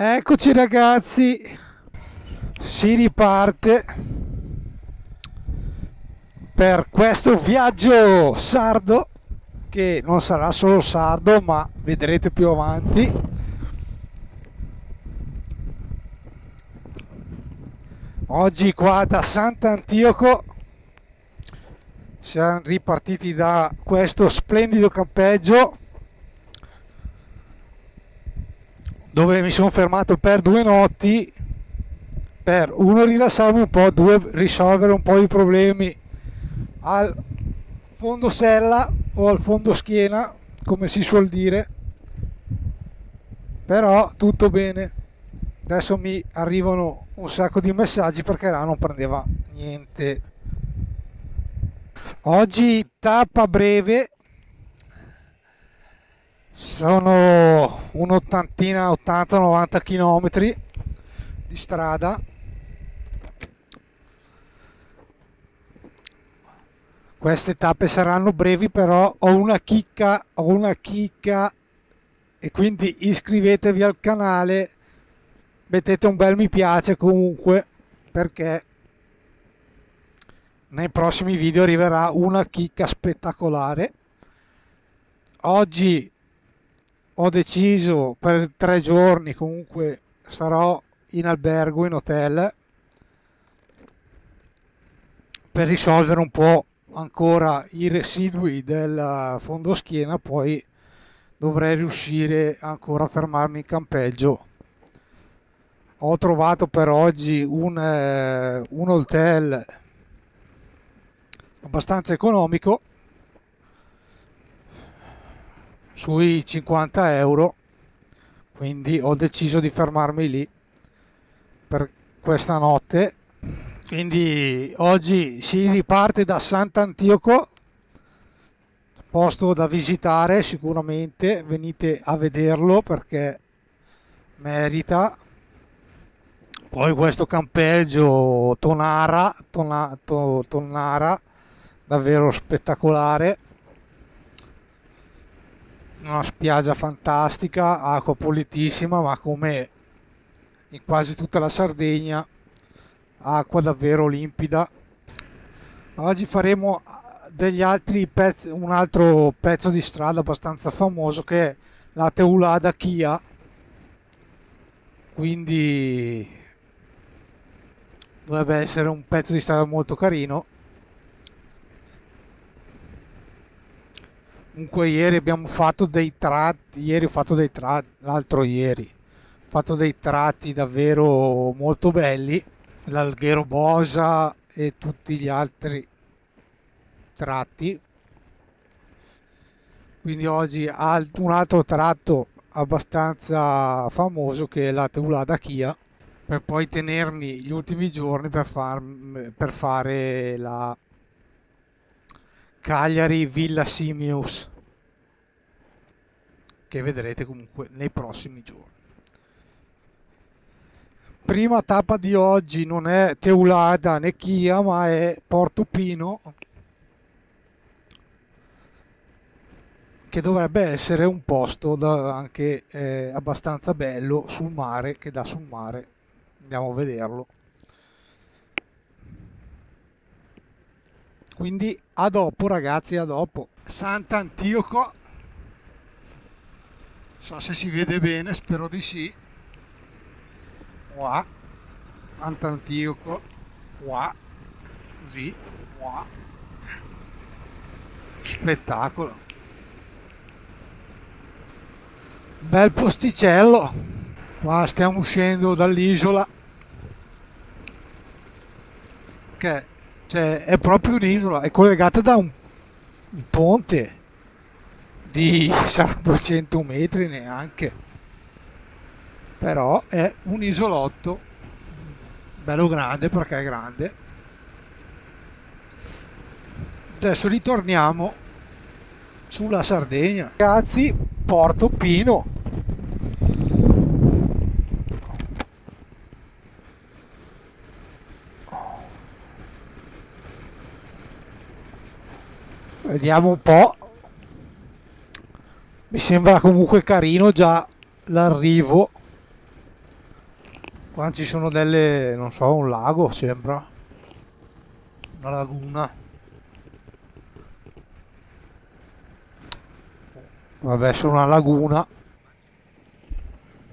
Eccoci ragazzi, si riparte per questo viaggio sardo che non sarà solo sardo, ma vedrete più avanti. Oggi qua da Sant'Antioco siamo ripartiti da questo splendido campeggio dove mi sono fermato per 2 notti per uno rilassarmi un po', 2 risolvere un po' di problemi al fondo sella o al fondo schiena, come si suol dire, però tutto bene. Adesso mi arrivano un sacco di messaggi perché là non prendeva niente. Oggi tappa breve, sono un'ottantina, 80-90 km di strada. Queste tappe saranno brevi, però ho una chicca e quindi iscrivetevi al canale, mettete un bel mi piace comunque, perché nei prossimi video arriverà una chicca spettacolare. Oggi ho deciso, per 3 giorni comunque sarò in albergo, in hotel, per risolvere un po' ancora i residui del fondo schiena. Poi dovrei riuscire ancora a fermarmi in campeggio. Ho trovato per oggi un hotel abbastanza economico, sui 50 euro, quindi ho deciso di fermarmi lì per questa notte. Quindi oggi si riparte da Sant'Antioco, posto da visitare sicuramente, venite a vederlo perché merita. Poi questo campeggio Tonara, davvero spettacolare, una spiaggia fantastica, acqua pulitissima, ma come in quasi tutta la Sardegna acqua davvero limpida. Oggi faremo un altro pezzo di strada abbastanza famoso che è la Teulada Chia, quindi dovrebbe essere un pezzo di strada molto carino. Comunque ieri abbiamo fatto dei tratti, l'altro ieri ho fatto dei tratti davvero molto belli, l'Alghero Bosa e tutti gli altri tratti. Quindi oggi un altro tratto abbastanza famoso che è la Teulada Chia, per poi tenermi gli ultimi giorni per fare la Cagliari Villa Simius, che vedrete comunque nei prossimi giorni. Prima tappa di oggi non è Teulada né Chia, ma è Porto Pino, che dovrebbe essere un posto anche abbastanza bello sul mare, che dà sul mare. Andiamo a vederlo. Quindi a dopo ragazzi, a dopo. Sant'Antioco, so se si vede bene, spero di sì. Qua Sant'Antioco, qua così, qua spettacolo, bel posticello. Qua stiamo uscendo dall'isola, che cioè è proprio un'isola, è collegata da un ponte di 200 metri neanche, però è un isolotto bello grande, perché è grande. Adesso ritorniamo sulla Sardegna ragazzi. Porto Pino, Vediamo un po'. Mi sembra comunque carino già l'arrivo. Qua ci sono delle... non so, un lago sembra. Una laguna. Vabbè, sono una laguna.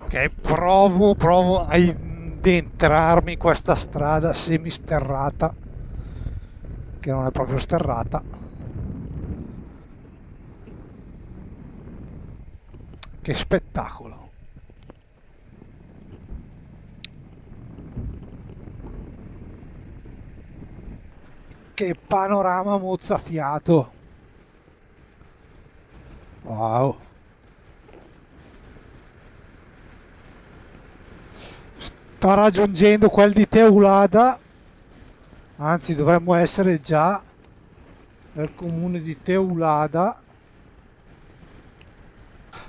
Ok, provo ad entrarmi in questa strada semisterrata. Che non è proprio sterrata. Che spettacolo. Che panorama mozzafiato. Wow. Sto raggiungendo quel di Teulada. Anzi, dovremmo essere già nel comune di Teulada.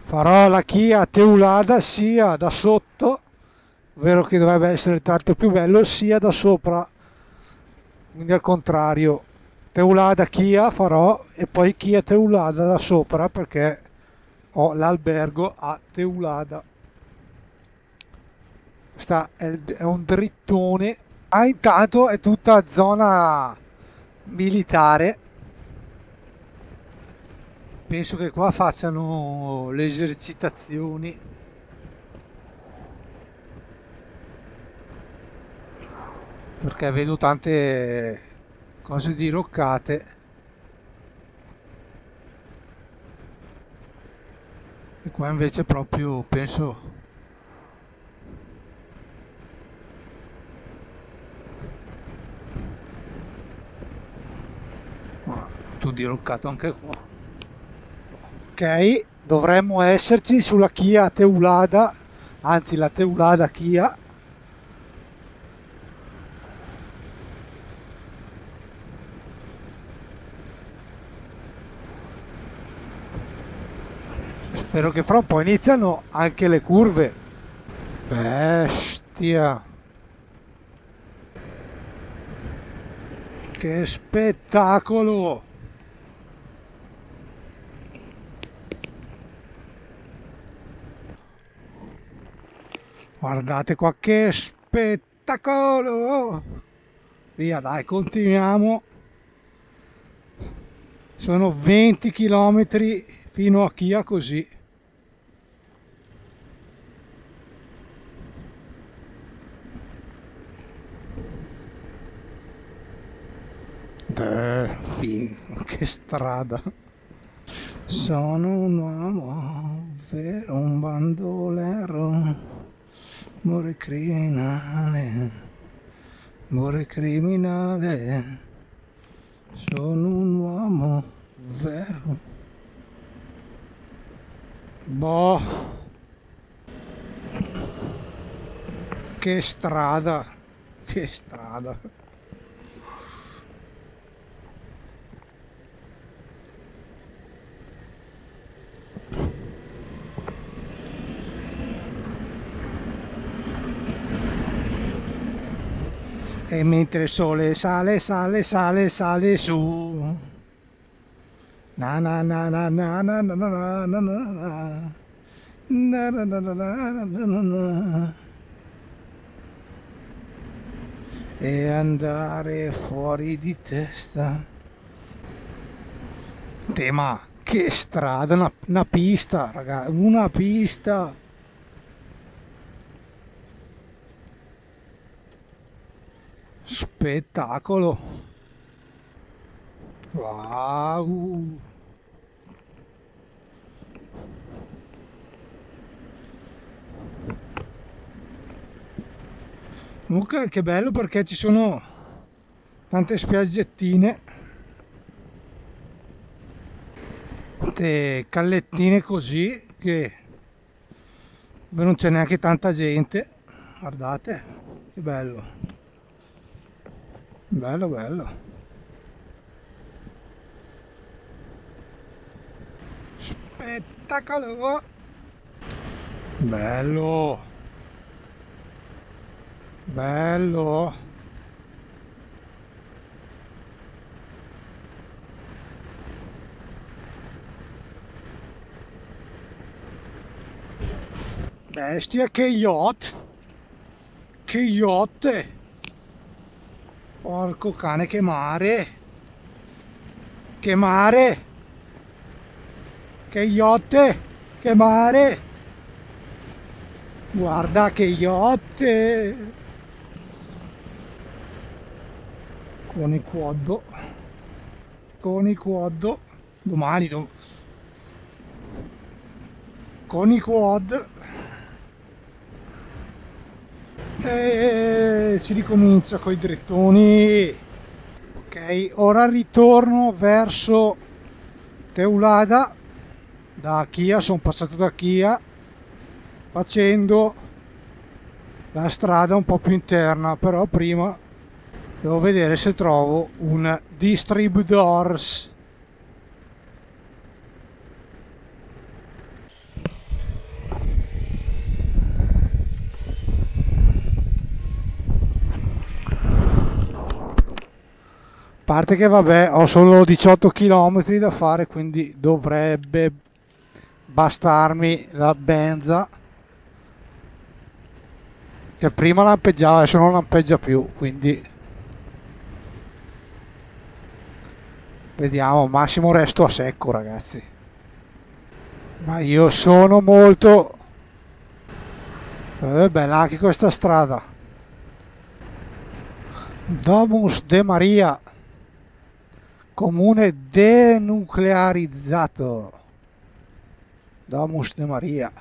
Farò la Chia a Teulada sia da sotto, ovvero che dovrebbe essere il tratto più bello, sia da sopra. Quindi al contrario, Teulada Chia farò e poi Chia Teulada da sopra, perché ho l'albergo a Teulada. Questa è un drittone. Ah, intanto è tutta zona militare. Penso che qua facciano le esercitazioni. Perché vedo tante cose diroccate e qua invece proprio penso tutto diroccato anche qua. Ok, dovremmo esserci sulla Chia Teulada, anzi la Teulada Chia. Spero che fra un po' iniziano anche le curve. Bestia. Che spettacolo. Guardate qua che spettacolo. Via dai, continuiamo. Sono 20 km fino a Chia così. Che strada. Sono un uomo, ovvero un bandolero, amore criminale, sono un uomo, vero. Boh, che strada, che strada. E mentre il sole sale su. Na na na na na na na na na na na na na na na. E andare fuori di testa. Ma che strada, una pista, raga, una pista. Spettacolo. Wow. Comunque che bello, perché ci sono tante spiaggettine, tante callettine così, che non c'è neanche tanta gente. Guardate che bello. Bello, bello. Spettacolo. Bello. Bello. Bestia, che yacht! Che yacht! Porco cane, che mare! Che mare! Che yacht! Che mare! Guarda che yacht! Con il quaddo. Con il quaddo. Domani con i quad e si ricomincia con i drettoni. Ok, ora ritorno verso Teulada. Da Chia sono passato, da Chia, facendo la strada un po' più interna, però prima devo vedere se trovo un distributors. A parte che vabbè, ho solo 18 km da fare, quindi dovrebbe bastarmi la benza, che prima lampeggiava, adesso non lampeggia più, quindi vediamo, massimo resto a secco, ragazzi. Ma io sono molto... è bella anche questa strada. Domus de Maria, comune denuclearizzato. Domus de Maria.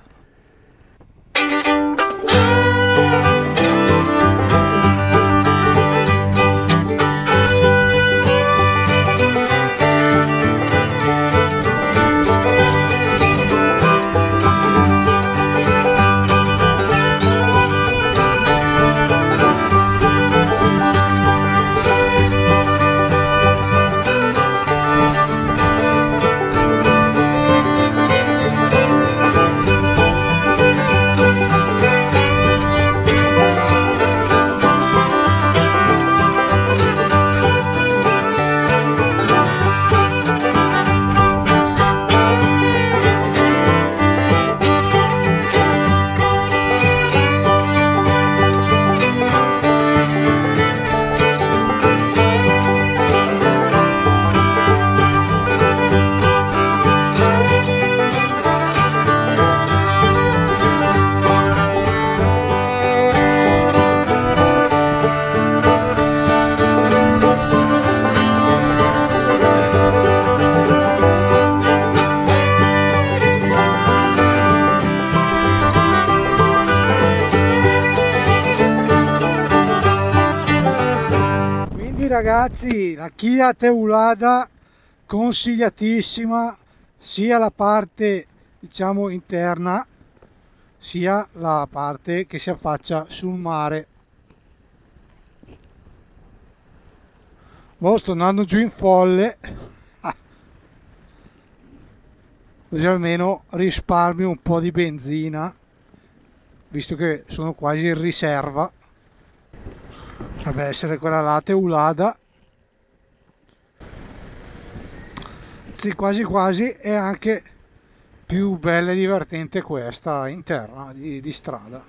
Ragazzi, la Chia Teulada consigliatissima, sia la parte diciamo interna sia la parte che si affaccia sul mare. Sto andando giù in folle, così almeno risparmio un po' di benzina, visto che sono quasi in riserva. Deve essere quella là, Teulada. Sì, quasi quasi. È anche più bella e divertente questa interna di strada.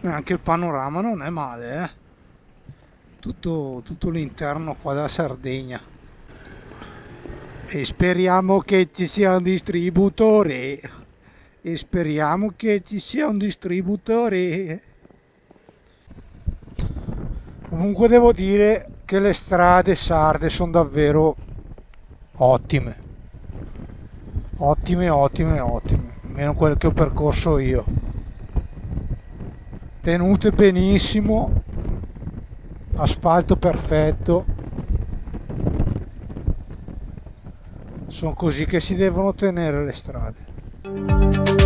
E anche il panorama non è male, eh? Tutto l'interno qua della Sardegna. E speriamo che ci sia un distributore. E speriamo che ci sia un distributore. Comunque devo dire che le strade sarde sono davvero ottime, ottime, ottime, ottime, almeno quelle che ho percorso io, tenute benissimo, asfalto perfetto. Sono così che si devono tenere le strade. Thank you.